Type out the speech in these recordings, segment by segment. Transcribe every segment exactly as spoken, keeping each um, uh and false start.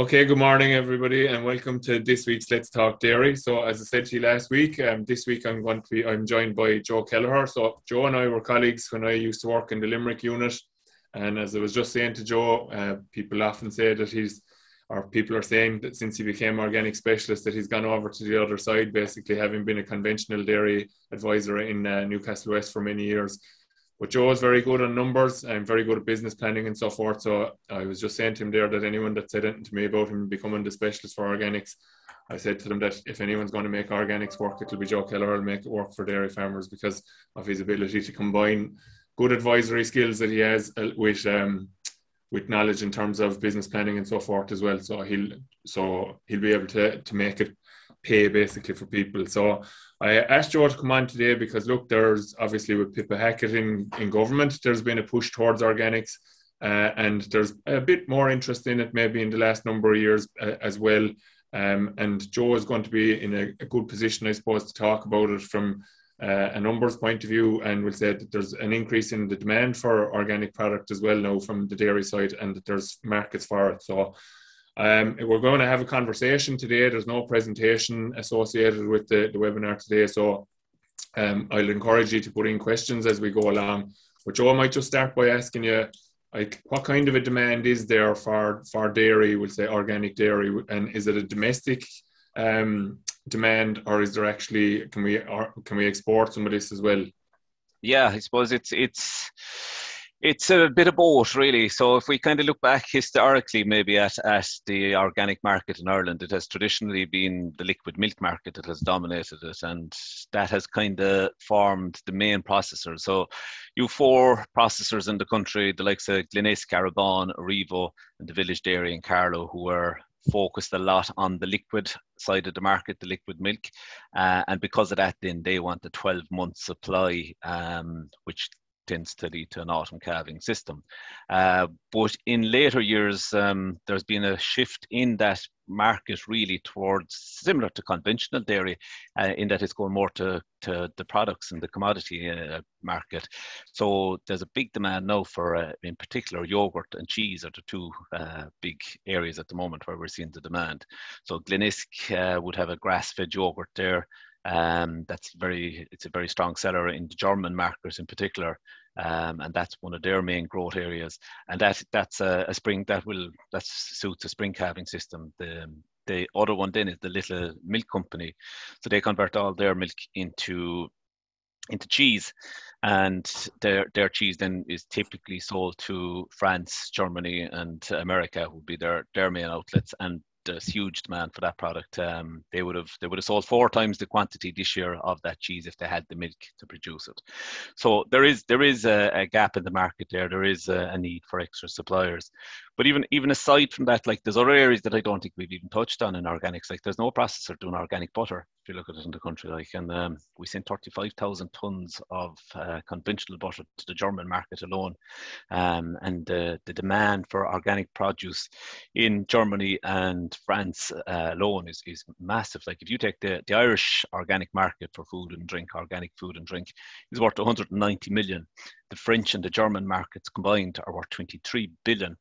Okay, good morning everybody and welcome to this week's Let's Talk Dairy. So as I said to you last week, um, this week I'm going to be, I'm joined by Joe Kelleher. So Joe and I were colleagues when I used to work in the Limerick unit, and as I was just saying to Joe, uh, people often say that he's, or people are saying that since he became organic specialist that he's gone over to the other side, basically having been a conventional dairy advisor in uh, Newcastle West for many years. But Joe is very good on numbers and very good at business planning and so forth. So I was just saying to him there that anyone that said anything to me about him becoming the specialist for organics, I said to them that if anyone's going to make organics work, it'll be Joe Kelleher will make it work for dairy farmers because of his ability to combine good advisory skills that he has with um, with knowledge in terms of business planning and so forth as well. So he'll so he'll be able to to make it pay basically for people. So I asked Joe to come on today because look, there's obviously with Pippa Hackett in, in government, there's been a push towards organics uh, and there's a bit more interest in it maybe in the last number of years uh, as well. Um, and Joe is going to be in a, a good position, I suppose, to talk about it from uh, a numbers point of view, and we'll say that there's an increase in the demand for organic product as well now from the dairy side, and that there's markets for it. So Um, we're going to have a conversation today. There's no presentation associated with the, the webinar today, so um, I'll encourage you to put in questions as we go along. But Joe, I might just start by asking you, like, what kind of a demand is there for, for dairy, we'll say organic dairy, and is it a domestic um, demand, or is there actually, can we, or can we export some of this as well? Yeah, I suppose it's it's... It's a bit of both, really. So if we kind of look back historically, maybe at, at the organic market in Ireland, it has traditionally been the liquid milk market that has dominated it, and that has kind of formed the main processor. So you've four processors in the country, the likes of Glenace Carabon, Arrivo, and the Village Dairy in Carlo, who are focused a lot on the liquid side of the market, the liquid milk. Uh, and because of that, then they want the twelve month supply, um, which tends to lead to an autumn calving system. Uh, but in later years, um, there's been a shift in that market really towards, similar to conventional dairy, uh, in that it's going more to, to the products and the commodity uh, market. So there's a big demand now for, uh, in particular, yogurt and cheese are the two uh, big areas at the moment where we're seeing the demand. So Glenisk uh, would have a grass-fed yogurt there. Um, that's very, it's a very strong seller in the German markets in particular, um, and that's one of their main growth areas. And that that's a, a spring that will that suits a spring calving system. The the other one then is the Little Milk Company, so they convert all their milk into into cheese, and their their cheese then is typically sold to France, Germany, and America, would be their their main outlets. And there's huge demand for that product. Um, they would have they would have sold four times the quantity this year of that cheese if they had the milk to produce it. So there is there is a, a gap in the market there. There is a, a need for extra suppliers. But even even aside from that, like, there's other areas that I don't think we've even touched on in organics. Like, there's no processor doing organic butter if you look at it in the country. Like, and um, we sent thirty-five thousand tons of uh, conventional butter to the German market alone, um, and uh, the demand for organic produce in Germany and France uh, alone is, is massive. Like, if you take the, the Irish organic market for food and drink, organic food and drink is worth one hundred ninety million. The French and the German markets combined are worth twenty-three billion,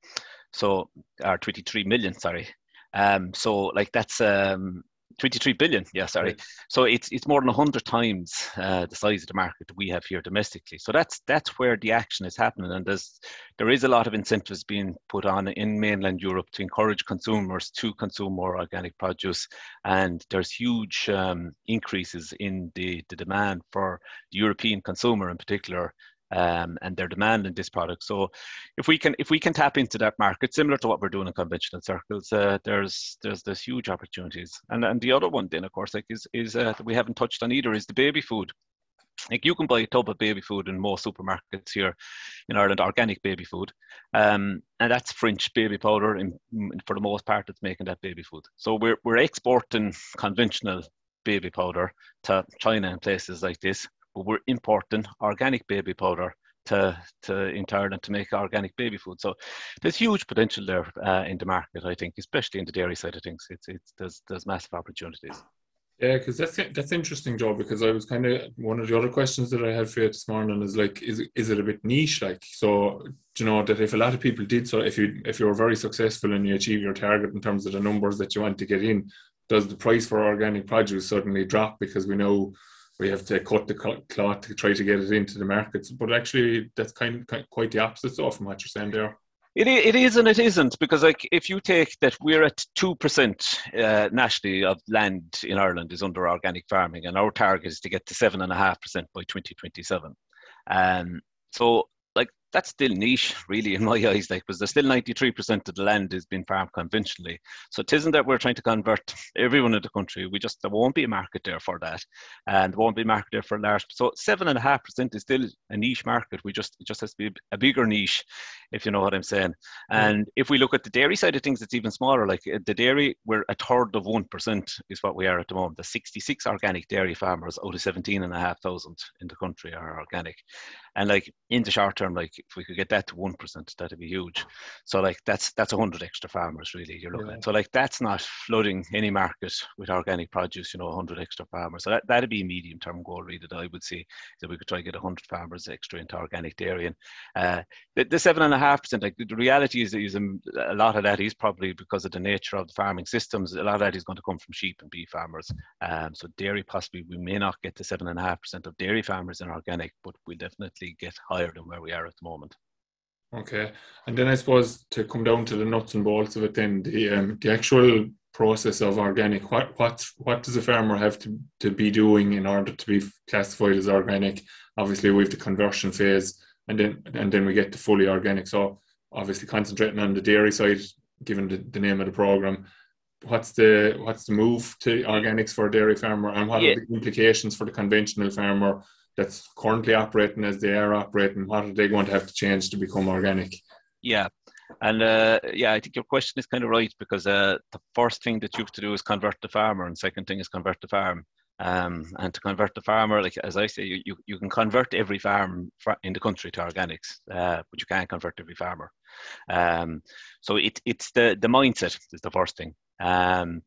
so or twenty-three million, sorry. Um, so like that's um, twenty-three billion, yeah, sorry. Right. So it's it's more than one hundred times uh, the size of the market that we have here domestically. So that's that's where the action is happening, and there's there is a lot of incentives being put on in mainland Europe to encourage consumers to consume more organic produce, and there's huge um, increases in the, the demand for the European consumer in particular. Um, and their demand in this product. So if we can if we can tap into that market, similar to what we're doing in conventional circles, uh, there's there's there's huge opportunities. And and the other one then, of course, like is is uh, that we haven't touched on either is the baby food. Like, you can buy a tub of baby food in most supermarkets here in Ireland, organic baby food, um, and that's French baby powder, and for the most part, it's making that baby food. So we're we're exporting conventional baby powder to China and places like this. But we're importing organic baby powder to, to into Ireland to make organic baby food. So there's huge potential there uh, in the market, I think, especially in the dairy side of things. It's, it's, there's, there's massive opportunities. Yeah, because that's that's interesting, Joe. Because I was kind of one of the other questions that I had for you this morning is like, is is it a bit niche? Like, so do you know that if a lot of people did, so if you if you were very successful and you achieve your target in terms of the numbers that you want to get in, does the price for organic produce suddenly drop because we know we have to cut the cloth to try to get it into the markets? But actually, that's kind of quite the opposite so from what you're saying there. It it is and it isn't, because like if you take that we're at two percent uh, nationally of land in Ireland is under organic farming, and our target is to get to seven and a half percent by twenty twenty seven. Um, so like that's still niche, really, in my eyes. Like, because there's still ninety three percent of the land is being farmed conventionally. So it isn't that we're trying to convert everyone in the country. We just there won't be a market there for that, and there won't be a market there for large. So seven and a half percent is still a niche market. We just it just has to be a bigger niche, if you know what I'm saying. And yeah. If we look at the dairy side of things, it's even smaller. Like the dairy, we're a third of one percent is what we are at the moment. The sixty-six organic dairy farmers out of seventeen and a half thousand in the country are organic. And like in the short term, like if we could get that to one percent, that'd be huge. So like that's that's one hundred extra farmers really you're looking yeah. at. So like that's not flooding any market with organic produce, you know, one hundred extra farmers. So that, that'd be a medium term goal really that I would see, that we could try to get one hundred farmers extra into organic dairy. And uh, the, the seven and a half percent, like the reality is that is a lot of that is probably because of the nature of the farming systems, a lot of that is going to come from sheep and beef farmers. Um, so dairy possibly, we may not get to seven and a half percent of dairy farmers in organic, but we'll definitely get higher than where we are at the moment. Okay, and then I suppose to come down to the nuts and bolts of it then, the, um, the actual process of organic, what, what, what does a farmer have to, to be doing in order to be classified as organic? Obviously we have the conversion phase, and then and then we get to fully organic. So obviously concentrating on the dairy side, given the, the name of the program, what's the what's the move to organics for a dairy farmer, and what yeah. are the implications for the conventional farmer that's currently operating as they are operating? What are they going to have to change to become organic? Yeah. And uh, yeah, I think your question is kind of right, because uh, the first thing that you have to do is convert the farmer, and second thing is convert the farm. Um, and to convert the farmer, like as I say, you, you, you can convert every farm in the country to organics, uh, but you can't convert every farmer. Um, so it, it's the, the mindset is the first thing. Um,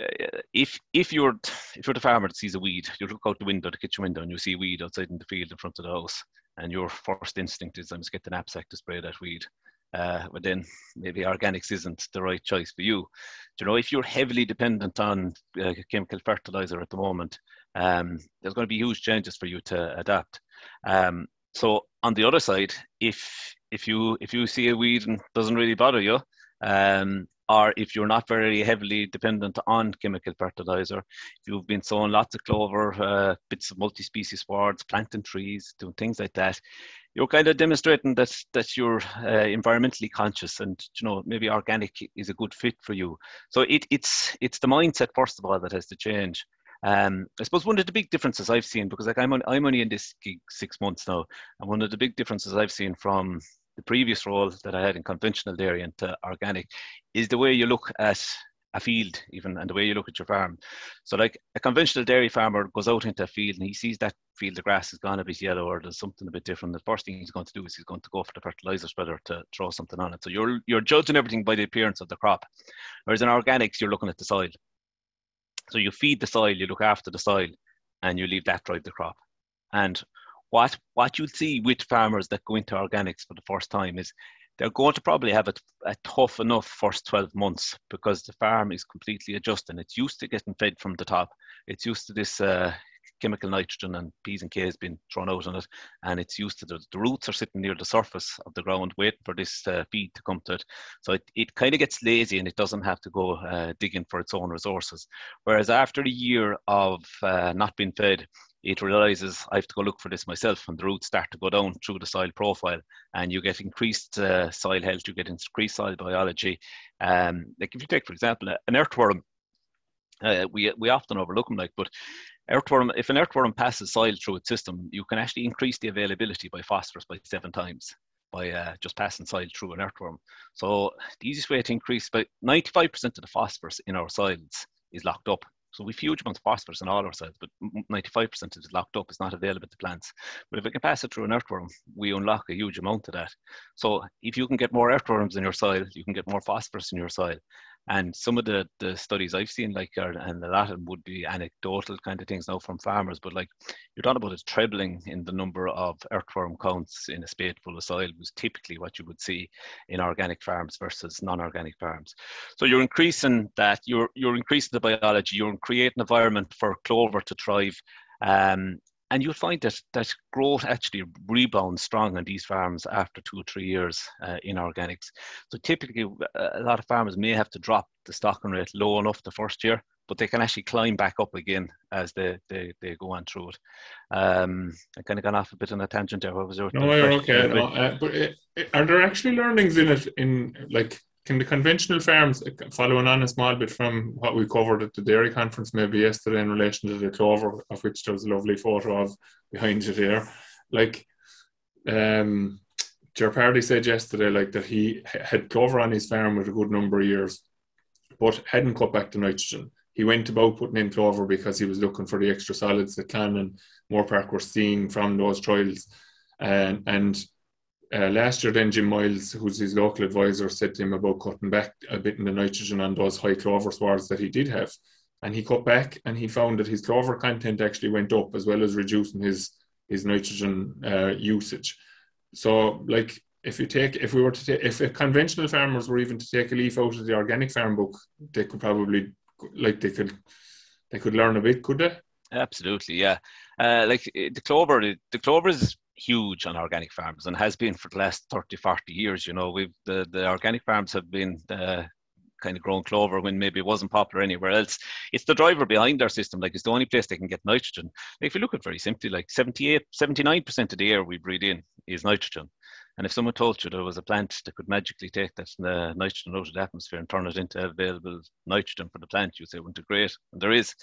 Uh, if if you're if you're the farmer that sees a weed, you look out the window, the kitchen window, and you see a weed outside in the field in front of the house, and your first instinct is, I must get the knapsack to spray that weed. Uh, but then maybe organics isn't the right choice for you. Do you know, if you're heavily dependent on uh, chemical fertilizer at the moment, um, there's going to be huge changes for you to adapt. Um, so on the other side, if if you if you see a weed and doesn't really bother you, um, or if you're not very heavily dependent on chemical fertilizer, you've been sowing lots of clover, uh, bits of multi-species swards, planting trees, doing things like that, you're kind of demonstrating that that you're uh, environmentally conscious, and you know maybe organic is a good fit for you. So it, it's it's the mindset first of all that has to change. Um, I suppose one of the big differences I've seen, because like I'm on, I'm only in this gig six months now, and one of the big differences I've seen from the previous role that I had in conventional dairy and to organic is the way you look at a field even, and the way you look at your farm. So like a conventional dairy farmer goes out into a field and he sees that field, the grass is gone a bit yellow or there's something a bit different. The first thing he's going to do is he's going to go for the fertilizer spreader to throw something on it. So you're, you're judging everything by the appearance of the crop. Whereas in organics, you're looking at the soil. So you feed the soil, you look after the soil, and you leave that drive the crop. And What, what you'll see with farmers that go into organics for the first time is they're going to probably have a, a tough enough first twelve months, because the farm is completely adjusting. It's used to getting fed from the top. It's used to this uh, chemical nitrogen and P's and K's being thrown out on it. And it's used to the, the roots are sitting near the surface of the ground waiting for this uh, feed to come to it. So it, it kind of gets lazy and it doesn't have to go uh, digging for its own resources. Whereas after a year of uh, not being fed, it realizes I have to go look for this myself, and the roots start to go down through the soil profile, and you get increased uh, soil health, you get increased soil biology. Um, like if you take, for example, an earthworm, uh, we, we often overlook them, like, but earthworm, if an earthworm passes soil through its system, you can actually increase the availability by phosphorus by seven times by uh, just passing soil through an earthworm. So the easiest way to increase, about ninety-five percent of the phosphorus in our soils is locked up. So we have huge amounts of phosphorus in all our soils, but ninety-five percent is locked up, it's not available to plants. But if we can pass it through an earthworm, we unlock a huge amount of that. So if you can get more earthworms in your soil, you can get more phosphorus in your soil. And some of the, the studies I've seen, like, are, and a lot of them would be anecdotal kind of things now from farmers, but like you're talking about a trebling in the number of earthworm counts in a spadeful of soil was typically what you would see in organic farms versus non-organic farms. So you're increasing that, you're, you're increasing the biology, you're creating an environment for clover to thrive. Um, And you'll find that, that growth actually rebounds strong on these farms after two or three years uh, in organics. So typically a lot of farmers may have to drop the stocking rate low enough the first year, but they can actually climb back up again as they, they, they go on through it. Um, I kind of gone off a bit on a tangent there. What was there? No, you're okay. No, uh, but uh, are there actually learnings in it? In like, can the conventional farms, following on a small bit from what we covered at the dairy conference maybe yesterday in relation to the clover, of which there was a lovely photo of behind you there, like um, Ger Pardy said yesterday, like that he had clover on his farm with a good number of years, but hadn't cut back the nitrogen. He went about putting in clover because he was looking for the extra solids that Can and Moorpark were seeing from those trials. And, and Uh, last year then Jim Miles, who's his local advisor, said to him about cutting back a bit in the nitrogen on those high clover swards that he did have, and he cut back and he found that his clover content actually went up as well as reducing his his nitrogen uh, usage. So like if you take if we were to take if, if conventional farmers were even to take a leaf out of the organic farm book, they could probably like they could they could learn a bit, could they? Absolutely, yeah. Uh, like the clover the clover is huge on organic farms and has been for the last thirty, forty years. You know, we've the, the organic farms have been uh, kind of growing clover when maybe it wasn't popular anywhere else. It's the driver behind our system. Like, it's the only place they can get nitrogen. Like, if you look at it very simply, like seventy-eight, seventy-nine percent of the air we breathe in is nitrogen. And if someone told you there was a plant that could magically take that uh, nitrogen out of the atmosphere and turn it into available nitrogen for the plant, you'd say, wouldn't it great? And there is.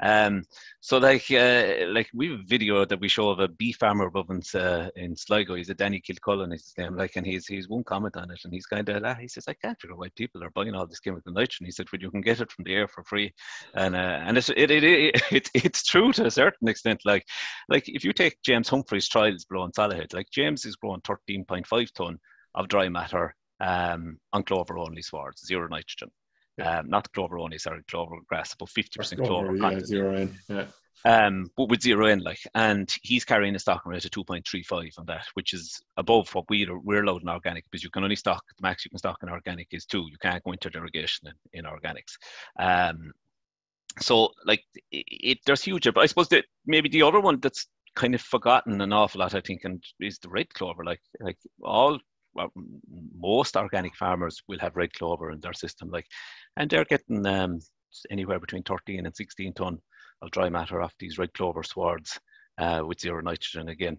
Um, so like uh, like we have a video that we show of a bee farmer above in, uh, in Sligo. He's a Danny Kilcullen, is his name. Like, and he's, he's one comment on it. And he's kind of, ah, he says, I can't figure out why people are buying all this chemical nitrogen. He said, well, you can get it from the air for free. And uh, and it's, it, it, it, it, it's true to a certain extent. Like, like if you take James Humphrey's trials below in Salahead, like James is growing thirteen point five tonne of dry matter um, on clover only swards, zero nitrogen. Yeah. Um, not clover only, sorry, clover grass, about fifty percent clover. clover yeah, zero in, yeah. Um, but with zero in, like, and he's carrying a stocking rate of two point three five on that, which is above what we, we're allowed in organic, because you can only stock, the max you can stock in organic is two. You can't go into derogation in, in organics. Um, so, like, it, it, there's huge, but I suppose that maybe the other one that's kind of forgotten an awful lot, I think, and is the red clover. Like, like all, well, most organic farmers will have red clover in their system. Like, and they're getting um, anywhere between thirteen and sixteen tonne of dry matter off these red clover swards uh, with zero nitrogen again.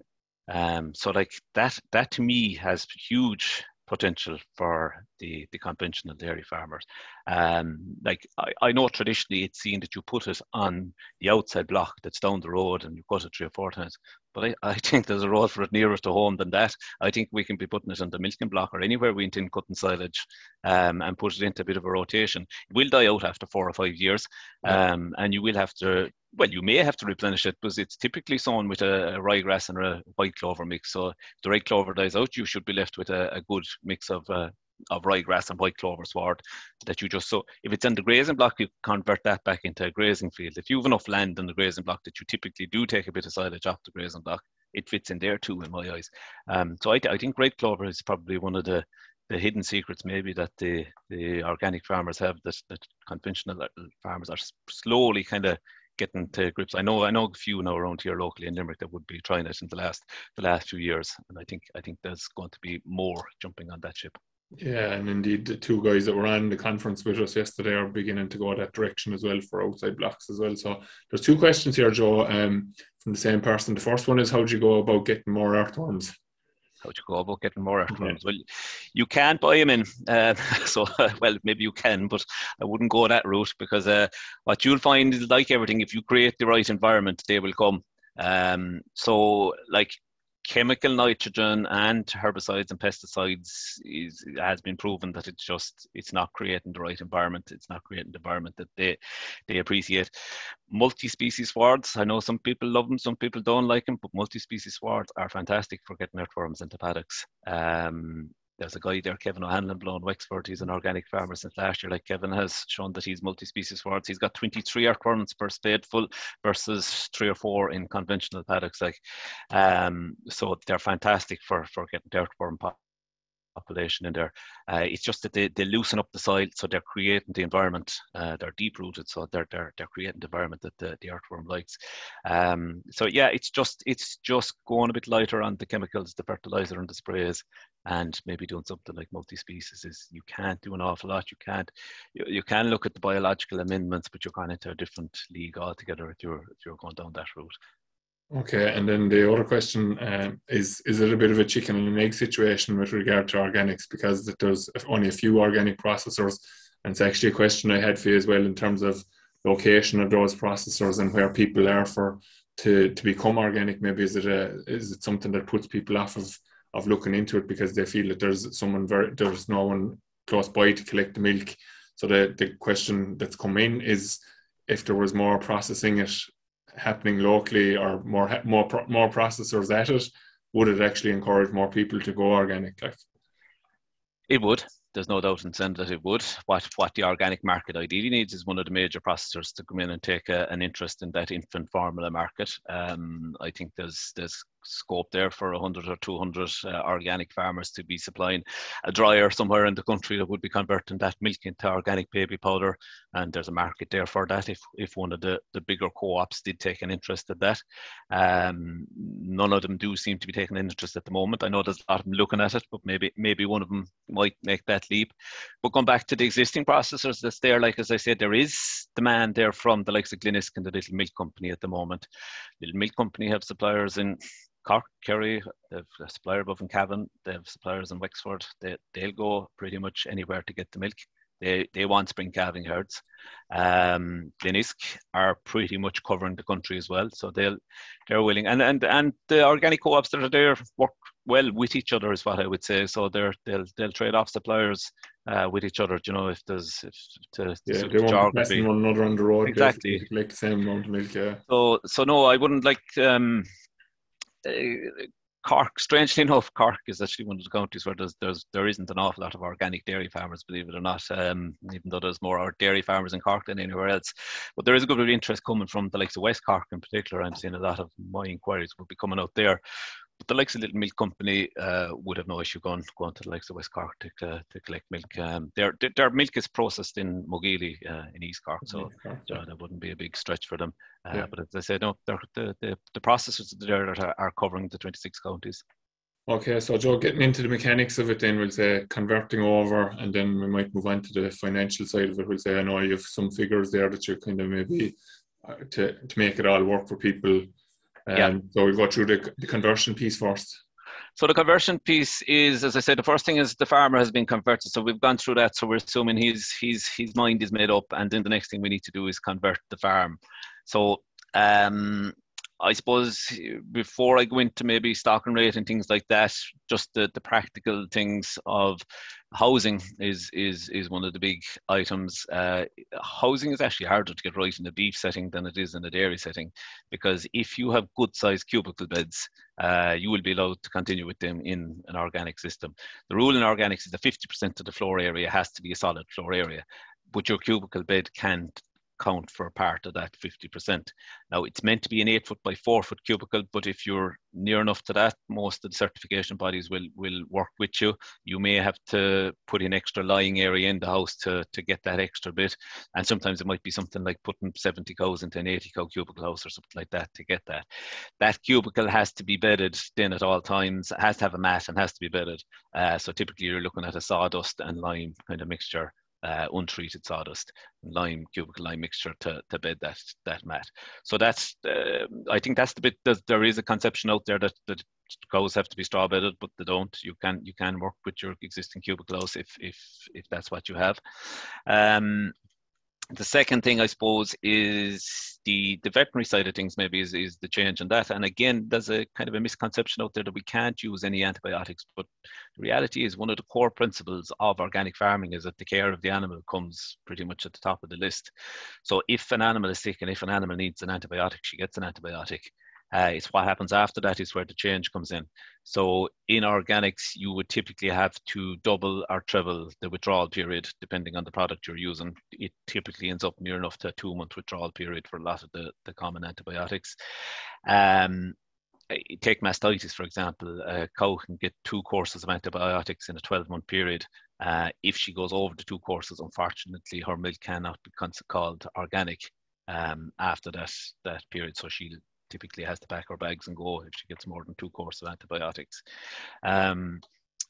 Um, so, like that, that to me has huge potential for the, the conventional dairy farmers. Um, like I, I know traditionally it's seen that you put it on the outside block that's down the road and you cut it three or four times. But I, I think there's a road for it nearer to home than that. I think we can be putting it on the milking block or anywhere we intend cutting silage um, and put it into a bit of a rotation. It will die out after four or five years um, and you will have to, well, you may have to replenish it because it's typically sown with a, a ryegrass and a white clover mix. So if the red clover dies out, you should be left with a, a good mix of uh, of ryegrass and white clover sward that you just sow. If it's in the grazing block, you convert that back into a grazing field. If you have enough land in the grazing block that you typically do take a bit of silage off the grazing block, it fits in there too, in my eyes. Um, so I, I think red clover is probably one of the, the hidden secrets maybe that the, the organic farmers have that, that conventional farmers are slowly kind of getting to grips. I know, I know a few now around here locally in Limerick that would be trying it in the last, the last few years, and I think, I think there's going to be more jumping on that ship. Yeah, and indeed the two guys that were on the conference with us yesterday are beginning to go that direction as well for outside blocks as well. So there's two questions here, Joe, um, from the same person. The first one is, how do you go about getting more earthworms? How do you go about getting more earthworms? Yeah. Well, you can't buy them in. Uh, so, uh, well, maybe you can, but I wouldn't go that route because uh, what you'll find is, like everything, if you create the right environment, they will come. Um, so, like, chemical nitrogen and herbicides and pesticides is, has been proven that it's just, it's not creating the right environment. It's not creating the environment that they, they appreciate. Multi-species swards, I know some people love them, some people don't like them, but multi-species swards are fantastic for getting earthworms into paddocks. Um, There's a guy there, Kevin O'Hanlon, below in Wexford. He's an organic farmer since last year. Like Kevin has shown that he's multi-species wards. He's got twenty-three currants per spadeful versus three or four in conventional paddocks. Like, um, so they're fantastic for for getting dirtworm pop. population in there. Uh, it's just that they, they loosen up the soil, so they're creating the environment. Uh, they're deep-rooted, so they're, they're they're creating the environment that the, the earthworm likes. Um, so yeah, it's just it's just going a bit lighter on the chemicals, the fertilizer and the sprays, and maybe doing something like multi-species. Is you can't do an awful lot. You can't you, you can look at the biological amendments, but you're going into a different league altogether if you're if you're going down that route. Okay, and then the other question uh, is, is it a bit of a chicken and an egg situation with regard to organics, because there's only a few organic processors, and it's actually a question I had for you as well in terms of location of those processors and where people are for to, to become organic. Maybe is it, a, is it something that puts people off of, of looking into it because they feel that there's someone very, there's no one close by to collect the milk? So the, the question that's come in is if there was more processing it happening locally, or more more more processors at it, would it actually encourage more people to go organic? Like, it would. There's no doubt in sense that it would. What what the organic market ideally needs is one of the major processors to come in and take a, an interest in that infant formula market. Um, I think there's there's scope there for a hundred or two hundred uh, organic farmers to be supplying a dryer somewhere in the country that would be converting that milk into organic baby powder, and there's a market there for that if, if one of the, the bigger co-ops did take an interest in that. Um, none of them do seem to be taking an interest at the moment. I know there's a lot of them looking at it, but maybe maybe one of them might make that leap. But going back to the existing processors that's there, like as I said, there is demand there from the likes of Glenisk and the Little Milk Company at the moment. Little Milk Company have suppliers in Cork, Kerry, they've a supplier above in Cavan, they have suppliers in Wexford, they, they'll go pretty much anywhere to get the milk. They, they want spring calving herds. Um, Glenisk are pretty much covering the country as well, so they'll, they're willing. And, and, and the organic co-ops that are there work well with each other is what I would say, so they're, they'll, they'll trade off suppliers uh, with each other, you know, if there's... If, to, yeah, they won't be messing one another on the road. Exactly. Like the same amount of milk, yeah. So, so no, I wouldn't like... Um, Cork, strangely enough, Cork is actually one of the counties where there's, there's, there isn't an awful lot of organic dairy farmers, believe it or not, um, even though there's more dairy farmers in Cork than anywhere else. But there is a good bit of interest coming from the likes of West Cork in particular. I'm seeing a lot of my inquiries will be coming out there. But the likes of Little Milk Company uh, would have no issue going, going to the likes of West Cork to, uh, to collect milk. Um, their, their milk is processed in Moghilie uh, in East Cork, so you know, that wouldn't be a big stretch for them. Uh, yeah. But as I said, no, the, the, the processors there that are covering the twenty-six counties. Okay, so Joe, getting into the mechanics of it then, we'll say converting over, and then we might move on to the financial side of it. We'll say, I know you have some figures there that you're kind of maybe uh, to, to make it all work for people. Um, yeah. So we'll go through the, the conversion piece first. So the conversion piece is, as I said, the first thing is the farmer has been converted. So we've gone through that. So we're assuming his, his, his mind is made up. And then the next thing we need to do is convert the farm. So um, I suppose before I go into maybe stocking rate and things like that, just the, the practical things of housing is is is one of the big items. Uh, housing is actually harder to get right in a beef setting than it is in a dairy setting, because if you have good sized cubicle beds, uh, you will be allowed to continue with them in an organic system. The rule in organics is that fifty percent of the floor area has to be a solid floor area, but your cubicle bed can't count for a part of that fifty percent. Now, it's meant to be an eight foot by four foot cubicle, but if you're near enough to that, most of the certification bodies will will work with you. You may have to put in extra lying area in the house to, to get that extra bit. And sometimes it might be something like putting seventy cows into an eighty cow cubicle house or something like that to get that. That cubicle has to be bedded then at all times, it has to have a mat and has to be bedded. Uh, so typically you're looking at a sawdust and lime kind of mixture. Uh, untreated sawdust, lime, cubicle lime mixture to, to bed that that mat. So that's, uh, I think that's the bit, that there is a conception out there that, that cows have to be straw bedded, but they don't. You can you can work with your existing cubicle house if, if, if that's what you have. Um, the second thing, I suppose, is the, the veterinary side of things maybe is, is the change in that. And again, there's a kind of a misconception out there that we can't use any antibiotics, but the reality is one of the core principles of organic farming is that the care of the animal comes pretty much at the top of the list. So if an animal is sick and if an animal needs an antibiotic, she gets an antibiotic. Uh, it's what happens after that is where the change comes in. So in organics, you would typically have to double or treble the withdrawal period, depending on the product you're using. It typically ends up near enough to a two-month withdrawal period for a lot of the, the common antibiotics. Um, take mastitis, for example. A cow can get two courses of antibiotics in a twelve-month period. Uh, if she goes over the two courses, unfortunately, her milk cannot be called organic um, after that, that period. So she'll typically has to pack her bags and go if she gets more than two courses of antibiotics. Um,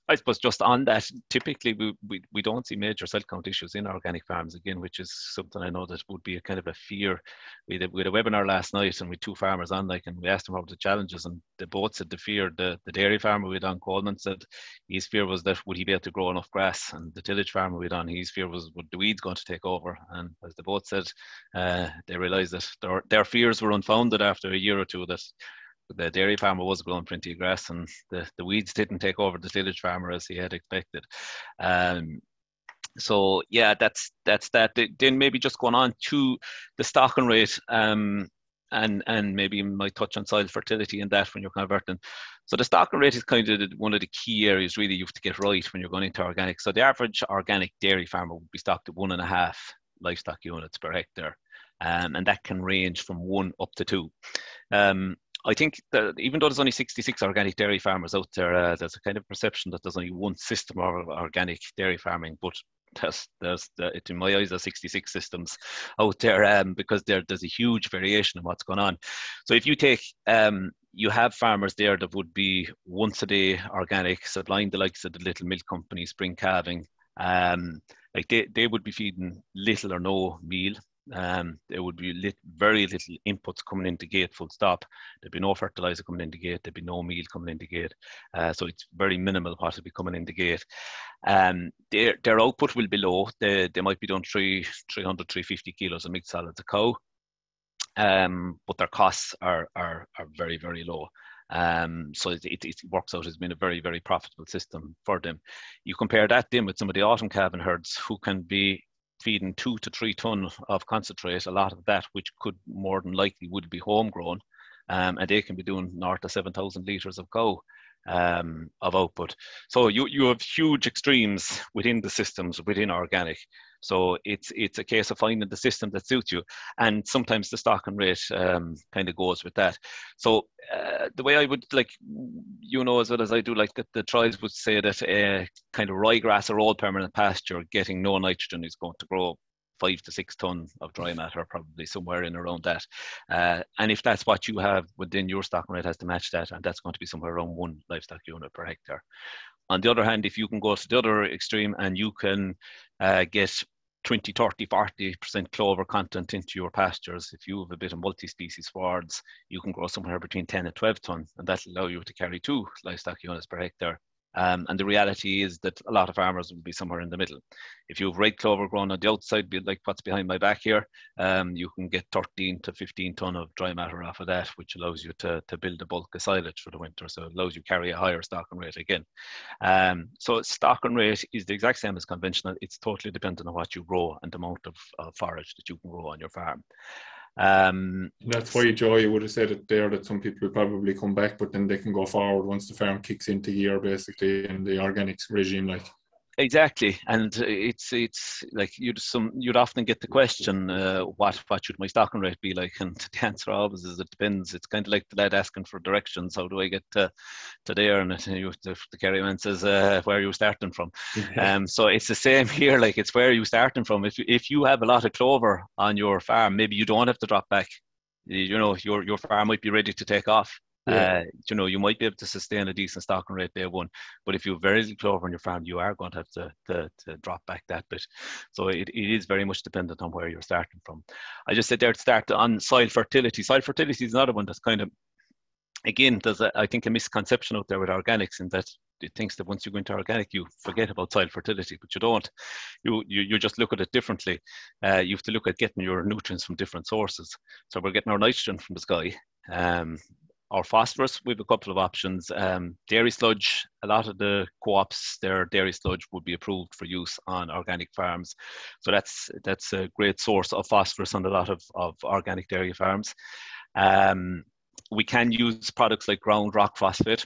I suppose just on that, typically we, we, we don't see major cell count issues in organic farms again, which is something I know that would be a kind of a fear. We had a, we had a webinar last night and we had two farmers on, like, and we asked them what were the challenges, and they both said the fear. The, the dairy farmer we had on, Coleman, said his fear was that would he be able to grow enough grass, and the tillage farmer we had on, his fear was would the weeds going to take over, and as they both said, uh, they realised that their, their fears were unfounded after a year or two, that the dairy farmer was growing plenty of grass and the, the weeds didn't take over the tillage farmer as he had expected. Um, so yeah, that's that's that. Then maybe just going on to the stocking rate, um, and and maybe my touch on soil fertility and that when you're converting. So the stocking rate is kind of one of the key areas really you have to get right when you're going into organic. So the average organic dairy farmer would be stocked at one and a half livestock units per hectare, um, and that can range from one up to two. Um, I think that even though there's only sixty-six organic dairy farmers out there, uh, there's a kind of perception that there's only one system of organic dairy farming, but there's, there's the, it, in my eyes, there's sixty-six systems out there, um, because there, there's a huge variation in what's going on. So if you take, um, you have farmers there that would be once a day organic, supplying the likes of the Little Milk Company, spring calving, um, like they, they would be feeding little or no meal. Um, there would be lit, very little inputs coming into gate, full stop. There'd be no fertilizer coming into gate. There'd be no meal coming into gate. Uh, so it's very minimal what would be coming into gate. Um, their, their output will be low. They, they might be doing three hundred, three fifty kilos of mixed solids a cow, um, but their costs are, are, are very, very low. Um, so it, it, it works out as being a very, very profitable system for them. You compare that then with some of the autumn calving herds who can be feeding two to three ton of concentrate, a lot of that which could more than likely would be homegrown, um, and they can be doing north of seven thousand litres of cow um, of output. So you, you have huge extremes within the systems, within organic. So it's it's a case of finding the system that suits you, and sometimes the stocking rate um, kind of goes with that. So uh, the way I would, like, you know as well as I do, like that the trials would say that uh, kind of ryegrass or all permanent pasture getting no nitrogen is going to grow five to six ton of dry matter, probably somewhere in around that. Uh, and if that's what you have, within your stocking rate has to match that, and that's going to be somewhere around one livestock unit per hectare. On the other hand, if you can go to the other extreme and you can uh, get twenty, thirty, forty percent clover content into your pastures, if you have a bit of multi-species wards, you can grow somewhere between ten and twelve tonnes, and that'll allow you to carry two livestock units per hectare. Um, and the reality is that a lot of farmers will be somewhere in the middle. If you have red clover grown on the outside, like what's behind my back here, um, you can get thirteen to fifteen tonne of dry matter off of that, which allows you to, to build a bulk of silage for the winter. So it allows you to carry a higher stocking rate again. Um, so stocking rate is the exact same as conventional. It's totally dependent on what you grow and the amount of uh, forage that you can grow on your farm. Um, That's why, Joe, you would have said it there that some people probably come back, but then they can go forward once the farm kicks into gear, basically, in the organics regime, like. Exactly, and it's it's like you'd some you'd often get the question, uh, what what should my stocking rate be like? And the answer always is it depends. It's kind of like the lad asking for directions. How do I get to, to there? And you, the, the carry man says, uh, where are you starting from? um, so it's the same here. Like it's where are you starting from? If you, if you have a lot of clover on your farm, maybe you don't have to drop back. You know, your your farm might be ready to take off. Yeah. Uh, you know, you might be able to sustain a decent stocking rate day one, but if you have very little clover on your farm, you are going to have to, to, to drop back that bit. So it, it is very much dependent on where you're starting from. I just said there to start on soil fertility. Soil fertility is another one that's kind of, again, there's a, I think a misconception out there with organics in that it thinks that once you go into organic, you forget about soil fertility, but you don't. You you, you just look at it differently. Uh, you have to look at getting your nutrients from different sources. So we're getting our nitrogen from the sky. Um, Or phosphorus, we have a couple of options. Um, dairy sludge, a lot of the co-ops, their dairy sludge would be approved for use on organic farms. So that's that's a great source of phosphorus on a lot of, of organic dairy farms. Um, we can use products like ground rock phosphate.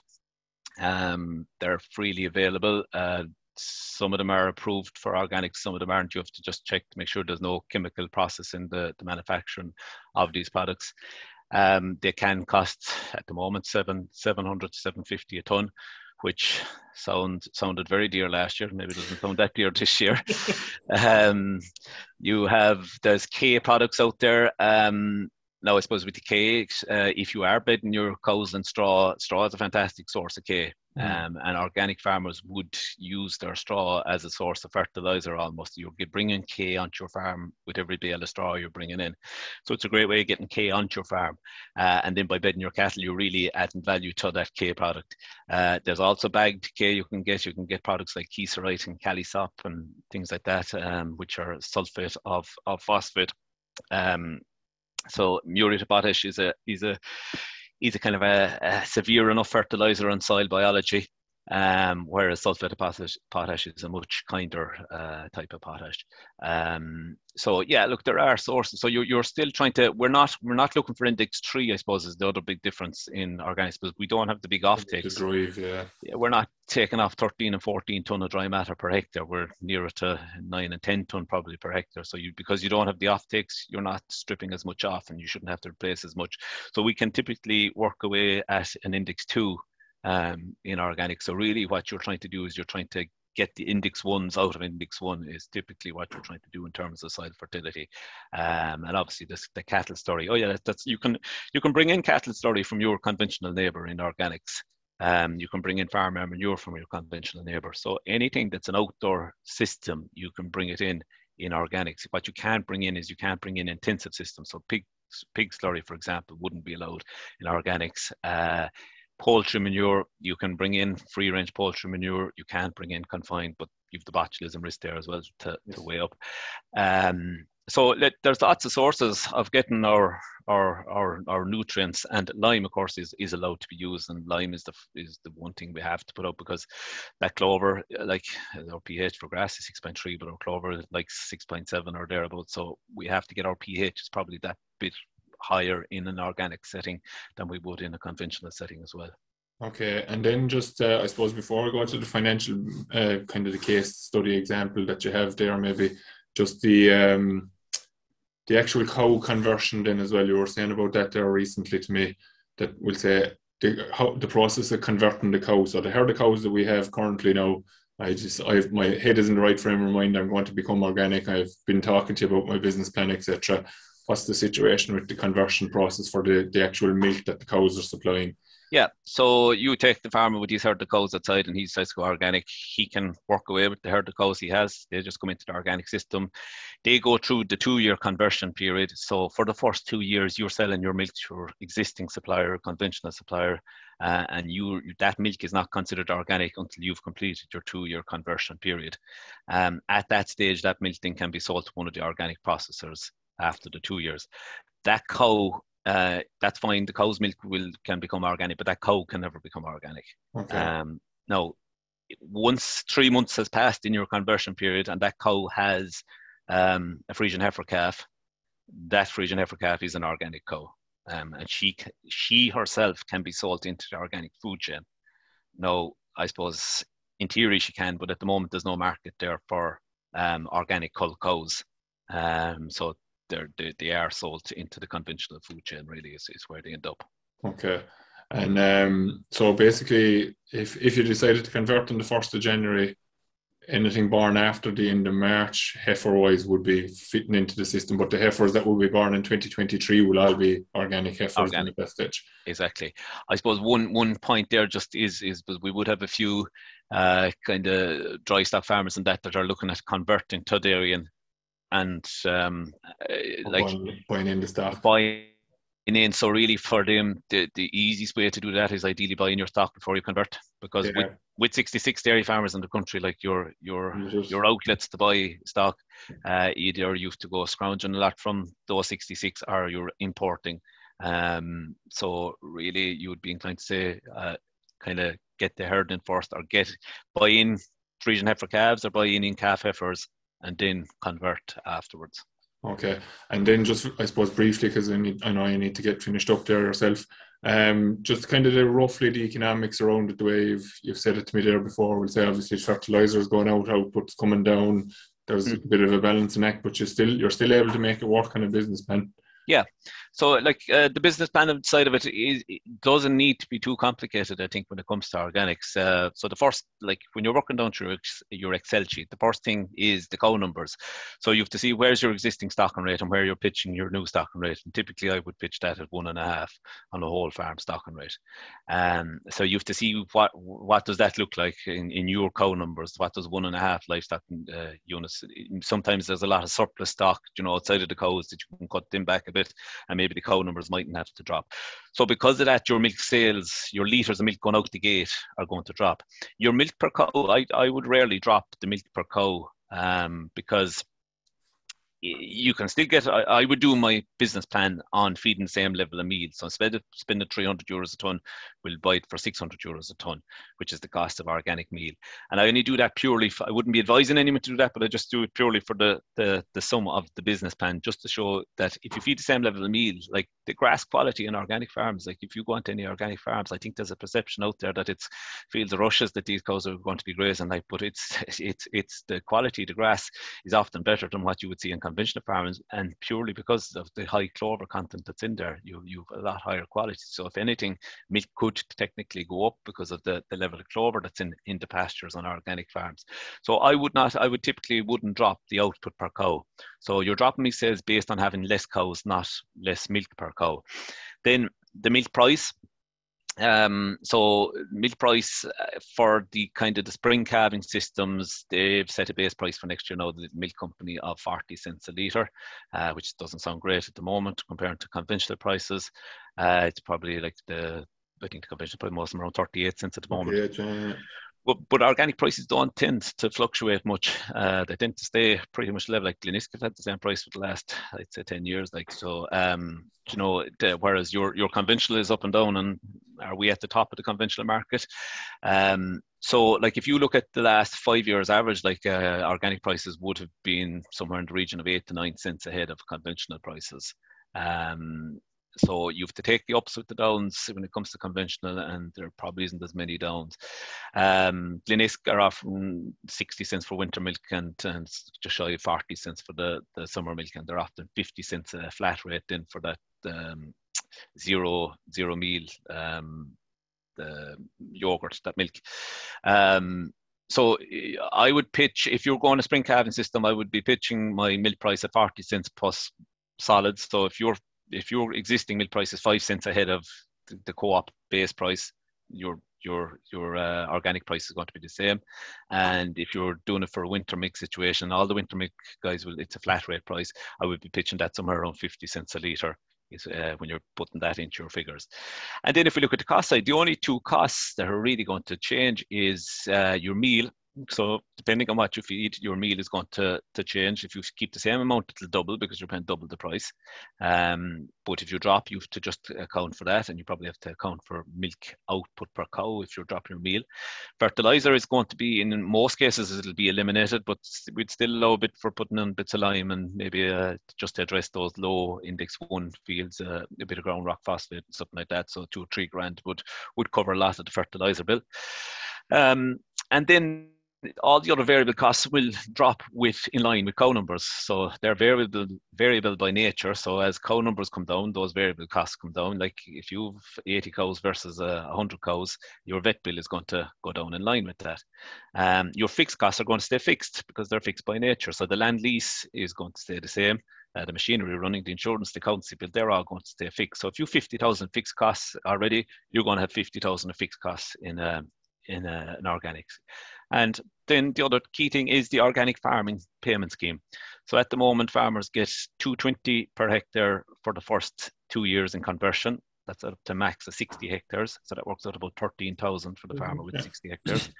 Um, they're freely available. Uh, some of them are approved for organics, some of them aren't. You have to just check to make sure there's no chemical process in the, the manufacturing of these products. Um, they can cost at the moment seven seven hundred to seven fifty a ton, which sound sounded very dear last year. Maybe it doesn't sound that dear this year. um, you have there's K products out there. Um, now I suppose with the K, uh, if you are bedding your cows in straw, straw is a fantastic source of K. Um, and organic farmers would use their straw as a source of fertilizer almost. You're bringing K onto your farm with every bale of straw you're bringing in. So it's a great way of getting K onto your farm. Uh, and then by bedding your cattle, you're really adding value to that K product. Uh, there's also bagged K you can get. You can get products like Keserite and Calisop and things like that, um, which are sulfate of, of phosphate. Um, so muriate of potash is a... Is a is a kind of a, a severe enough fertilizer on soil biology, um, whereas sulfate of potash, potash is a much kinder uh, type of potash. Um, so yeah, look, there are sources. So you're, you're still trying to, we're not we're not looking for index three, I suppose, is the other big difference in organics, because we don't have the big offtakes. Drive, yeah. Yeah, we're not taking off thirteen and fourteen ton of dry matter per hectare. We're nearer to nine and ten ton probably per hectare. So you, because you don't have the offtakes, you're not stripping as much off and you shouldn't have to replace as much. So we can typically work away at an index two um, in organics. So really what you're trying to do is you're trying to get the index ones out of index one is typically what you're trying to do in terms of soil fertility, um, and obviously this, the cattle story. Oh yeah, that's, that's you can you can bring in cattle story from your conventional neighbour in organics. Um, you can bring in farm manure from your conventional neighbour. So anything that's an outdoor system, you can bring it in in organics. What you can't bring in is you can't bring in intensive systems. So pig pig slurry, for example, wouldn't be allowed in organics. Uh, Poultry manure, you can bring in free-range poultry manure. You can't bring in confined, but you've the botulism risk there as well to, yes. to weigh up. Um, so let, there's lots of sources of getting our our our, our nutrients, and lime, of course, is, is allowed to be used, and lime is the is the one thing we have to put out, because that clover, like our pH for grass is six point three, but our clover is like six point seven or thereabouts. So we have to get our pH is probably that bit higher in an organic setting than we would in a conventional setting as well. Okay, and then just uh, I suppose before I go to the financial uh, kind of the case study example that you have there, maybe just the um, the actual cow conversion then as well. You were saying about that there recently to me, that we'll say the, how, the process of converting the cows, so the herd of cows that we have currently now. I just, I've, my head isn't the right frame of mind. I'm going to become organic. I've been talking to you about my business plan, et cetera. What's the situation with the conversion process for the, the actual milk that the cows are supplying? Yeah, so you take the farmer with his herd of cows outside and he decides to go organic. He can work away with the herd of cows he has. They just come into the organic system. They go through the two-year conversion period. So for the first two years, you're selling your milk to your existing supplier, conventional supplier, uh, and you that milk is not considered organic until you've completed your two-year conversion period. Um, at that stage, that milk then can be sold to one of the organic processors after the two years. That cow, uh, that's fine, the cow's milk will can become organic, but that cow can never become organic. Okay. Um, now, once three months has passed in your conversion period and that cow has um, a Friesian heifer calf, that Friesian heifer calf is an organic cow. Um, and she, she herself can be sold into the organic food chain. Now, I suppose in theory she can, but at the moment there's no market there for um, organic cull cows. Um, so They, they are sold into the conventional food chain, really, is, is where they end up. Okay. And um, so basically, if, if you decided to convert on the first of January, anything born after the end of March, heifer-wise, would be fitting into the system. But the heifers that will be born in twenty twenty-three will all be organic heifers organic. In the best stage. Exactly. I suppose one one point there just is, is we would have a few uh, kind of dry stock farmers and that that are looking at converting to dairying. And um, like buying, buying in the stock, buying in. So really, for them, the, the easiest way to do that is ideally buying your stock before you convert, because yeah. with, with sixty-six dairy farmers in the country, like your your mm-hmm. your outlets to buy stock, uh, either you have to go scrounging a lot from those sixty-six, or you're importing. Um, so really, you would be inclined to say, uh, kind of get the herd in first, or get buy in Friesian heifer calves, or buy in in calf heifers, and then convert afterwards. Okay, and then just I suppose briefly, because I, I know you need to get finished up there yourself, Um, just kind of the, roughly the economics around it, the way you've, you've said it to me there before, we'll say obviously fertiliser is going out, output's coming down, there's mm. a bit of a balancing act, but you're still, you're still able to make it work on a business plan. Yeah, so like uh, the business plan side of it, is, it doesn't need to be too complicated, I think, when it comes to organics. Uh, so the first, like when you're working down through your Excel sheet, the first thing is the cow numbers. So you have to see where's your existing stocking rate and where you're pitching your new stocking rate. And typically I would pitch that at one and a half on the whole farm stocking rate. Um, so you have to see what what does that look like in, in your cow numbers? What does one and a half livestock uh, units? Sometimes there's a lot of surplus stock, you know, outside of the cows that you can cut them back a bit, and maybe the cow numbers mightn't have to drop. So because of that, your milk sales, your litres of milk going out the gate are going to drop. Your milk per cow, I, I would rarely drop the milk per cow um, because you can still get, I, I would do my business plan on feeding the same level of meal. So instead of spending three hundred euros a tonne, we'll buy it for six hundred euros a tonne, which is the cost of organic meal. And I only do that purely, for, I wouldn't be advising anyone to do that, but I just do it purely for the, the, the sum of the business plan, just to show that if you feed the same level of meal, like the grass quality in organic farms, like if you go onto any organic farms, I think there's a perception out there that it's fields of rushes that these cows are going to be grazing, like, but it's, it's, it's the quality of the grass is often better than what you would see in conventional farms, and purely because of the high clover content that's in there, you you've a lot higher quality. So if anything, milk could technically go up because of the, the level of clover that's in, in the pastures on organic farms. So I would not, I would typically wouldn't drop the output per cow. So you're dropping milk sales based on having less cows, not less milk per cow. Then the milk price. Um, so milk price for the kind of the spring calving systems, they've set a base price for next year now, the milk company, of forty cents a litre, uh, which doesn't sound great at the moment compared to conventional prices. Uh, it's probably like the, I think the conventional price, most of them around thirty-eight cents at the moment. Yeah, But, but organic prices don't tend to fluctuate much. Uh, they tend to stay pretty much level. Like Glenisk had the same price for the last, I'd say, ten years. Like so, um, you know. The, whereas your your conventional is up and down. And are we at the top of the conventional market? Um, so, like if you look at the last five years average, like uh, organic prices would have been somewhere in the region of eight to nine cents ahead of conventional prices. Um, So you have to take the ups with the downs when it comes to conventional, and there probably isn't as many downs. Um, Glenisk are often sixty cents for winter milk and, and just shy of forty cents for the, the summer milk, and they're often fifty cents a flat rate then for that um, zero, zero meal um, the yogurt, that milk. Um, So I would pitch, if you're going to spring calving system, I would be pitching my milk price at forty cents plus solids. So if you're If your existing milk price is five cents ahead of the, the co-op base price, your your your uh, organic price is going to be the same. And if you're doing it for a winter milk situation, all the winter milk guys will, it's a flat rate price. I would be pitching that somewhere around fifty cents a litre. Is, uh, when you're putting that into your figures. And then if we look at the cost side, the only two costs that are really going to change is uh, your meal. So depending on what you feed, your meal is going to, to change. If you keep the same amount, it'll double because you're paying double the price. Um, but if you drop, you have to just account for that, and you probably have to account for milk output per cow if you drop your meal. Fertilizer is going to be, in most cases, it'll be eliminated, but we'd still allow a bit for putting in bits of lime and maybe uh, just to address those low index one fields, uh, a bit of ground rock phosphate, something like that. So two or three grand would, would cover a lot of the fertilizer bill. Um, and then all the other variable costs will drop with in line with cow numbers. So they're variable variable by nature. So as cow numbers come down, those variable costs come down. Like if you've eighty cows versus uh, one hundred cows, your vet bill is going to go down in line with that. Um, your fixed costs are going to stay fixed because they're fixed by nature. So the land lease is going to stay the same. Uh, the machinery running, the insurance, the county bill, they're all going to stay fixed. So if you have fifty thousand fixed costs already, you're going to have fifty thousand fixed costs in uh, in uh, an organics. And then the other key thing is the organic farming payment scheme. So at the moment, farmers get two hundred twenty per hectare for the first two years in conversion. That's up to max of sixty hectares. So that works out about thirteen thousand for the farmer with yeah. sixty hectares.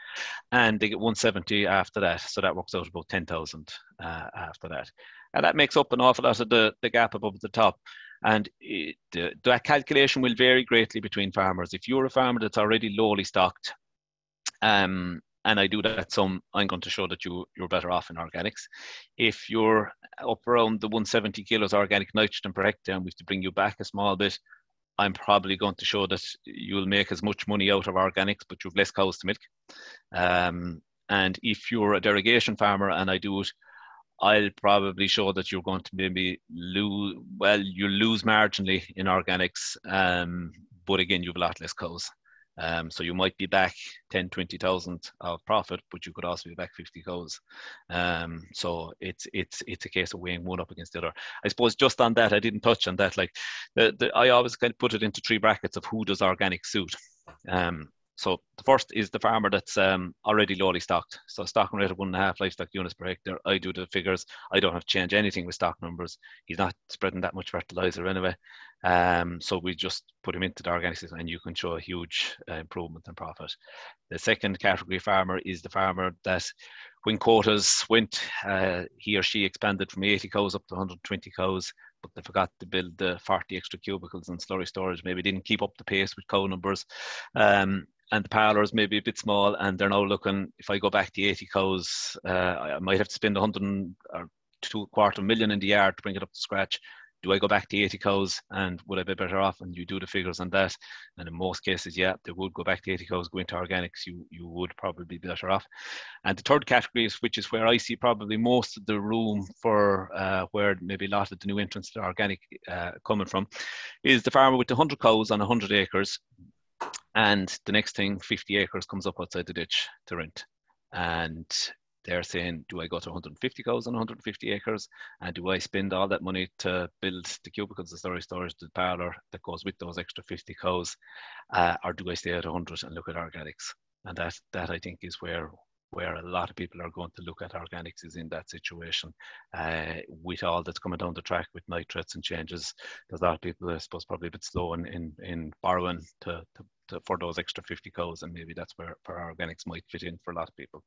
And they get one hundred seventy after that. So that works out about ten thousand uh, after that. And that makes up an awful lot of the, the gap above the top. And it, uh, that calculation will vary greatly between farmers. If you're a farmer that's already lowly stocked, um, and I do that some, I'm going to show that you, you're better off in organics. If you're up around the one hundred seventy kilos organic nitrogen per hectare, and we have to bring you back a small bit, I'm probably going to show that you'll make as much money out of organics, but you've less cows to milk. Um, and if you're a derogation farmer and I do it, I'll probably show that you're going to maybe lose, well, you lose marginally in organics, um, but again, you've a lot less cows. Um, so you might be back ten, twenty thousand of profit, but you could also be back fifty cows. Um, so it's, it's, it's a case of weighing one up against the other. I suppose just on that, I didn't touch on that. Like the, the, I always kind of put it into three brackets of who does organic suit. Um, so the first is the farmer that's um, already lowly stocked. So stocking rate of one and a half livestock units per hectare. I do the figures. I don't have to change anything with stock numbers. He's not spreading that much fertilizer anyway. Um, so we just put him into the organic system and you can show a huge uh, improvement in profit. The second category farmer is the farmer that when quotas went, uh, he or she expanded from eighty cows up to one hundred twenty cows, but they forgot to build the forty extra cubicles and slurry storage, maybe didn't keep up the pace with cow numbers. Um, and the parlours may be a bit small and they're now looking, if I go back to eighty cows, uh, I might have to spend one hundred or two quarter million in the yard to bring it up to scratch. Do I go back to eighty cows and would I be better off? And you do the figures on that. And in most cases, yeah, they would go back to eighty cows, go into organics, you, you would probably be better off. And the third category is, which is where I see probably most of the room for uh, where maybe a lot of the new entrants to organic uh, coming from, is the farmer with the one hundred cows on one hundred acres. And the next thing, fifty acres comes up outside the ditch to rent. And they're saying, do I go to one hundred fifty cows on one hundred fifty acres? And do I spend all that money to build the cubicles, the storage storage, the parlour that goes with those extra fifty cows? Uh, or do I stay at one hundred and look at organics? And that, that I think is where, where a lot of people are going to look at organics, is in that situation. Uh, with all that's coming down the track with nitrates and changes, there's a lot of people, I suppose, probably a bit slow in, in, in borrowing to, to, to, for those extra fifty cows. And maybe that's where, where organics might fit in for a lot of people.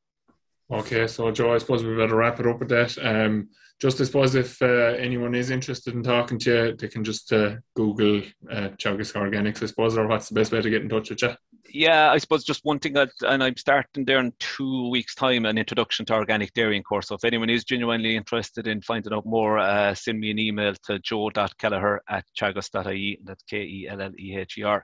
Okay, so Joe, I suppose we better wrap it up with that. Um, just I suppose if uh, anyone is interested in talking to you, they can just uh, Google uh, Teagasc Organics, I suppose, or what's the best way to get in touch with you? Yeah, I suppose just one thing, I'd, and I'm starting there in two weeks' time, an introduction to organic dairying course. So if anyone is genuinely interested in finding out more, uh, send me an email to joe dot kelleher at teagasc dot I E, that's K E L L E H E R.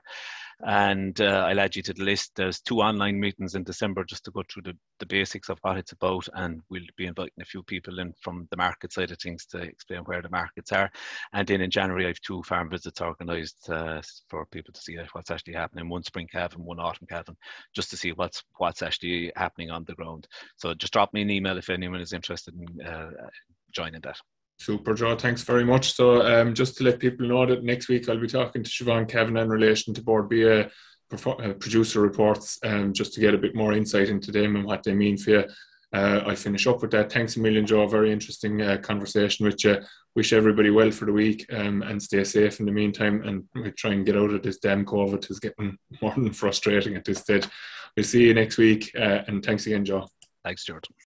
And uh, I'll add you to the list. There's two online meetings in December just to go through the, the basics of what it's about, and we'll be inviting a few people in from the market side of things to explain where the markets are. And then in January, I have two farm visits organised uh, for people to see what's actually happening, one spring calf and one autumn calf, just to see what's what's actually happening on the ground. So just drop me an email if anyone is interested in uh, joining that. Super, Joe. Thanks very much. So um, just to let people know that next week I'll be talking to Siobhan Kevin in relation to Board B uh, producer reports, um, just to get a bit more insight into them and what they mean for you. Uh, I'll finish up with that. Thanks a million, Joe. Very interesting uh, conversation with you. Wish everybody well for the week, um, and stay safe in the meantime. And we'll try and get out of this damn COVID. It's getting more than frustrating at this stage. We'll see you next week. Uh, and thanks again, Joe. Thanks, Stuart.